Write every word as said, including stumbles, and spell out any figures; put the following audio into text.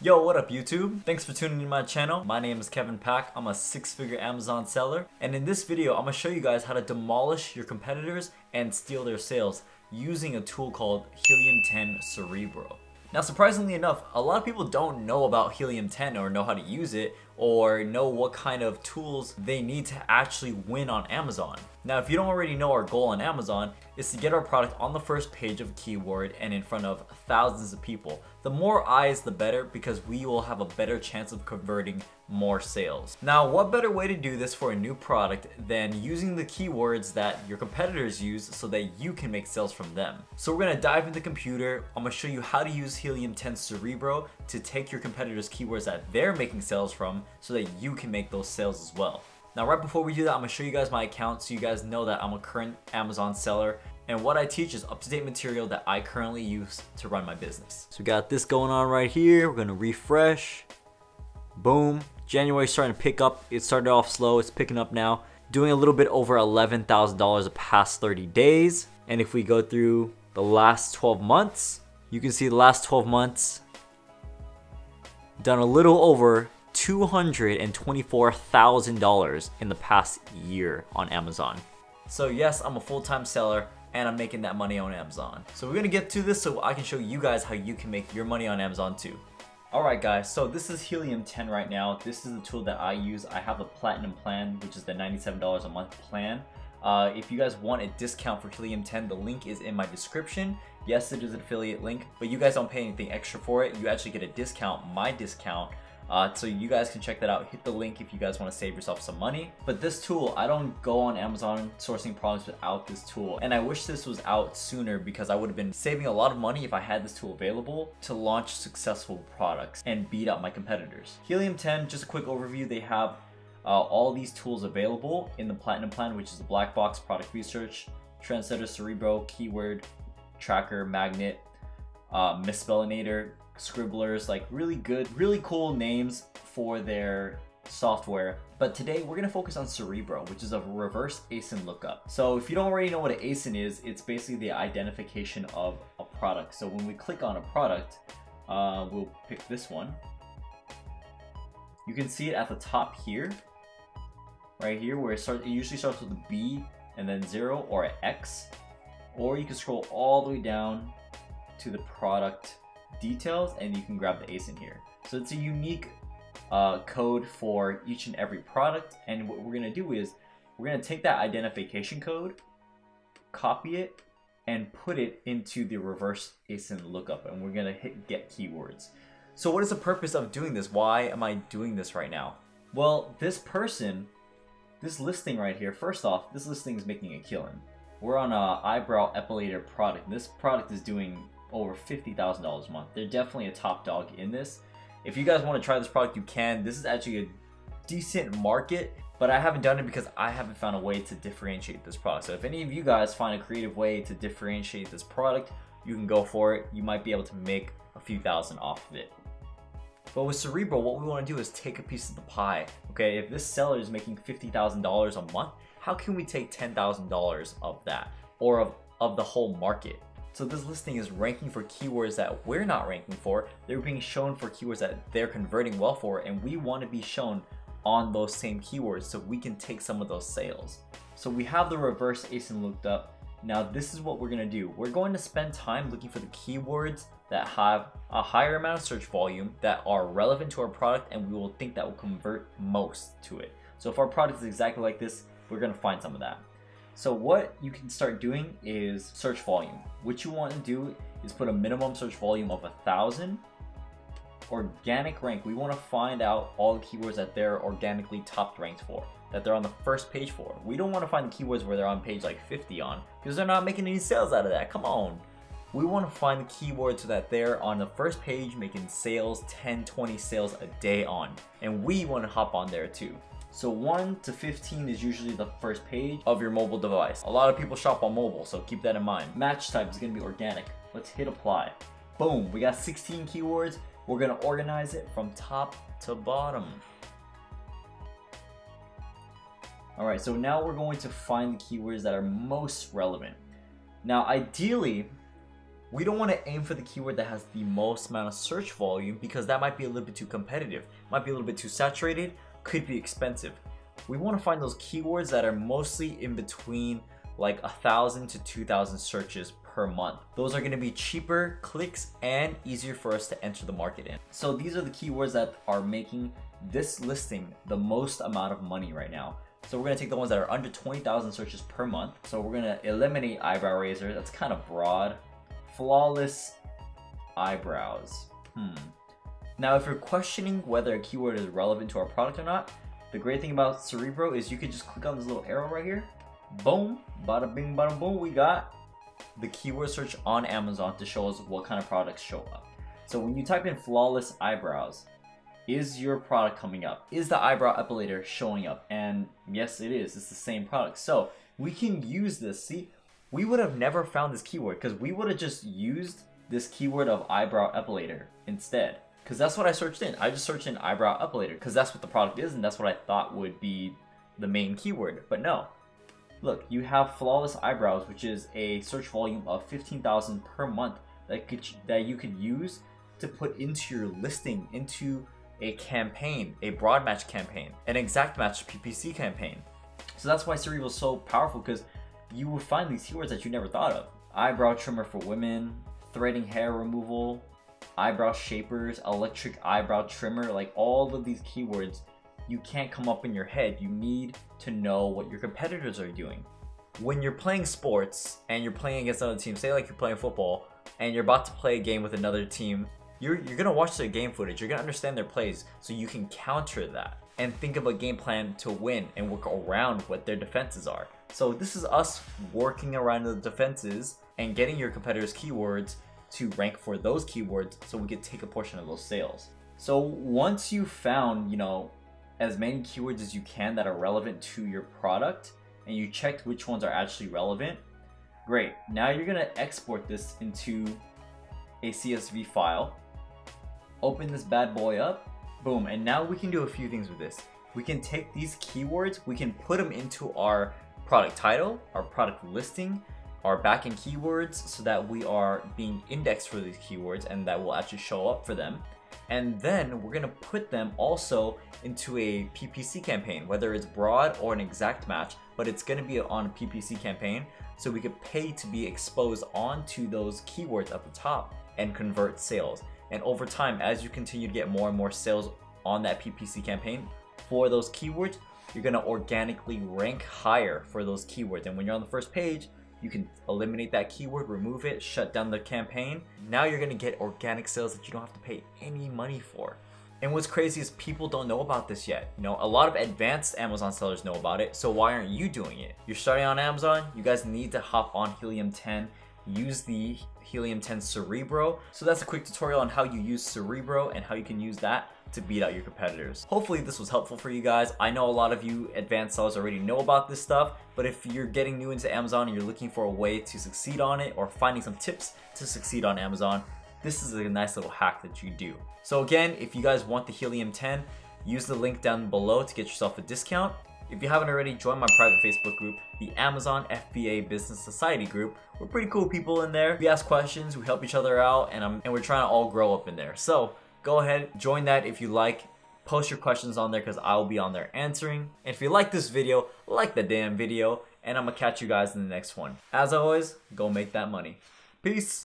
Yo, what up YouTube? Thanks for tuning in to my channel. My name is Kevin Pak. I'm a six-figure Amazon seller. And in this video, I'm gonna show you guys how to demolish your competitors and steal their sales using a tool called Helium ten Cerebro. Now, surprisingly enough, a lot of people don't know about Helium ten or know how to use it or know what kind of tools they need to actually win on Amazon. Now, if you don't already know, our goal on Amazon is to get our product on the first page of keyword and in front of thousands of people. The more eyes, the better, because we will have a better chance of converting more sales. Now, what better way to do this for a new product than using the keywords that your competitors use so that you can make sales from them? So we're gonna dive into the computer. I'm gonna show you how to use Helium ten Cerebro to take your competitors' keywords that they're making sales from so that you can make those sales as well. Now, right before we do that, I'm gonna show you guys my account so you guys know that I'm a current Amazon seller, and what I teach is up-to-date material that I currently use to run my business. So we got this going on right here. We're gonna refresh. Boom. January's starting to pick up. It started off slow, it's picking up now. Doing a little bit over eleven thousand dollars the past thirty days. And if we go through the last twelve months, you can see the last twelve months, done a little over two hundred twenty-four thousand dollars in the past year on Amazon. So yes, I'm a full-time seller and I'm making that money on Amazon. So we're gonna get to this so I can show you guys how you can make your money on Amazon too. Alright guys, so this is Helium ten right now. This is the tool that I use. I have the Platinum plan, which is the ninety-seven dollars a month plan. Uh, if you guys want a discount for Helium ten, the link is in my description. Yes, it is an affiliate link, but you guys don't pay anything extra for it. You actually get a discount, my discount. Uh, so you guys can check that out. Hit the link if you guys want to save yourself some money. But this tool, I don't go on Amazon sourcing products without this tool. And I wish this was out sooner because I would have been saving a lot of money if I had this tool available to launch successful products and beat out my competitors. Helium ten, just a quick overview, they have uh, all these tools available in the Platinum plan, which is the Black Box, Product Research, Trendsetter, Cerebro, Keyword, Tracker, Magnet, uh, Misspellinator, Scribblers, like really good, really cool names for their software. But today we're gonna focus on Cerebro, which is a reverse A S I N lookup. So if you don't already know what an A S I N is, it's basically the identification of a product. So when we click on a product, uh, we'll pick this one. You can see it at the top here, right here, where it starts. It usually starts with a B and then zero or an X, or you can scroll all the way down to the product details and you can grab the A S I N here. So it's a unique uh, code for each and every product, and what we're gonna do is we're gonna take that identification code, copy it, and put it into the reverse A S I N lookup, and we're gonna hit get keywords. So what is the purpose of doing this? Why am I doing this right now? Well, this person, this listing right here, first off, this listing is making a killing. We're on a eyebrow epilator product. This product is doing over fifty thousand dollars a month. They're definitely a top dog in this. If you guys want to try this product, you can. This is actually a decent market, but I haven't done it because I haven't found a way to differentiate this product. So if any of you guys find a creative way to differentiate this product, you can go for it. You might be able to make a few thousand off of it. But with Cerebro, what we want to do is take a piece of the pie. Okay, if this seller is making fifty thousand dollars a month, how can we take ten thousand dollars of that or of, of the whole market? So this listing is ranking for keywords that we're not ranking for. They're being shown for keywords that they're converting well for, and we want to be shown on those same keywords so we can take some of those sales. So we have the reverse A S I N looked up. Now this is what we're going to do. We're going to spend time looking for the keywords that have a higher amount of search volume that are relevant to our product, and we will think that will convert most to it. So if our product is exactly like this, we're going to find some of that. So what you can start doing is search volume. What you want to do is put a minimum search volume of a thousand. Organic rank, we want to find out all the keywords that they're organically top ranked for, that they're on the first page for. We don't want to find the keywords where they're on page like fifty on, because they're not making any sales out of that, come on. We want to find the keywords so that they're on the first page making sales, ten, twenty sales a day on, and we want to hop on there too. So one to fifteen is usually the first page of your mobile device. A lot of people shop on mobile, so keep that in mind. Match type is gonna be organic. Let's hit apply. Boom, we got sixteen keywords. We're gonna organize it from top to bottom. All right, so now we're going to find the keywords that are most relevant. Now, ideally, We don't want to aim for the keyword that has the most amount of search volume, because that might be a little bit too competitive, might be a little bit too saturated, could be expensive. We want to find those keywords that are mostly in between like a thousand to two thousand searches per month. Those are going to be cheaper clicks and easier for us to enter the market in. So these are the keywords that are making this listing the most amount of money right now. So we're going to take the ones that are under twenty thousand searches per month. So we're going to eliminate eyebrow razor. That's kind of broad. Flawless eyebrows. Hmm. Now, if you're questioning whether a keyword is relevant to our product or not, the great thing about Cerebro is you can just click on this little arrow right here. Boom, bada bing, bada boom. We got the keyword search on Amazon to show us what kind of products show up. So when you type in flawless eyebrows, is your product coming up? Is the eyebrow epilator showing up? And yes, it is. It's the same product. So we can use this. See, we would have never found this keyword because we would have just used this keyword of eyebrow epilator instead. Because that's what I searched in. I just searched in eyebrow epilator because that's what the product is and that's what I thought would be the main keyword. But no. Look, you have flawless eyebrows, which is a search volume of fifteen thousand per month that could, that you could use to put into your listing, into a campaign, a broad match campaign, an exact match P P C campaign. So that's why Cerebro is so powerful, because you will find these keywords that you never thought of. Eyebrow trimmer for women, threading hair removal, eyebrow shapers, electric eyebrow trimmer, like all of these keywords you can't come up in your head. You need to know what your competitors are doing. When you're playing sports and you're playing against another team, say like you're playing football and you're about to play a game with another team, you're, you're gonna watch their game footage, you're gonna understand their plays so you can counter that and think of a game plan to win and work around what their defenses are. So this is us working around the defenses and getting your competitors' keywords to rank for those keywords so we could take a portion of those sales. So once you found, you know, as many keywords as you can that are relevant to your product, and you checked which ones are actually relevant, great. Now you're gonna export this into a C S V file, open this bad boy up, boom, and now we can do a few things with this. We can take these keywords, we can put them into our product title, our product listing, our backend keywords, so that we are being indexed for these keywords and that will actually show up for them. And then we're gonna put them also into a P P C campaign, whether it's broad or an exact match, but it's gonna be on a P P C campaign so we could pay to be exposed onto those keywords at the top and convert sales. And over time, as you continue to get more and more sales on that P P C campaign for those keywords, you're gonna organically rank higher for those keywords. And when you're on the first page, you can eliminate that keyword, remove it, shut down the campaign. Now you're gonna get organic sales that you don't have to pay any money for. And what's crazy is people don't know about this yet. You know, a lot of advanced Amazon sellers know about it, so why aren't you doing it? You're starting on Amazon, you guys need to hop on Helium ten, use the Helium ten Cerebro. So that's a quick tutorial on how you use Cerebro and how you can use that to beat out your competitors. Hopefully this was helpful for you guys. I know a lot of you advanced sellers already know about this stuff, but if you're getting new into Amazon and you're looking for a way to succeed on it or finding some tips to succeed on Amazon, this is a nice little hack that you do. So again, if you guys want the Helium ten, use the link down below to get yourself a discount. If you haven't already, join my private Facebook group, the Amazon F B A Business Society group. We're pretty cool people in there. We ask questions, we help each other out, and, I'm, and we're trying to all grow up in there. So go ahead, join that if you like. Post your questions on there because I'll be on there answering. And if you like this video, like the damn video, and I'm gonna catch you guys in the next one. As always, go make that money. Peace.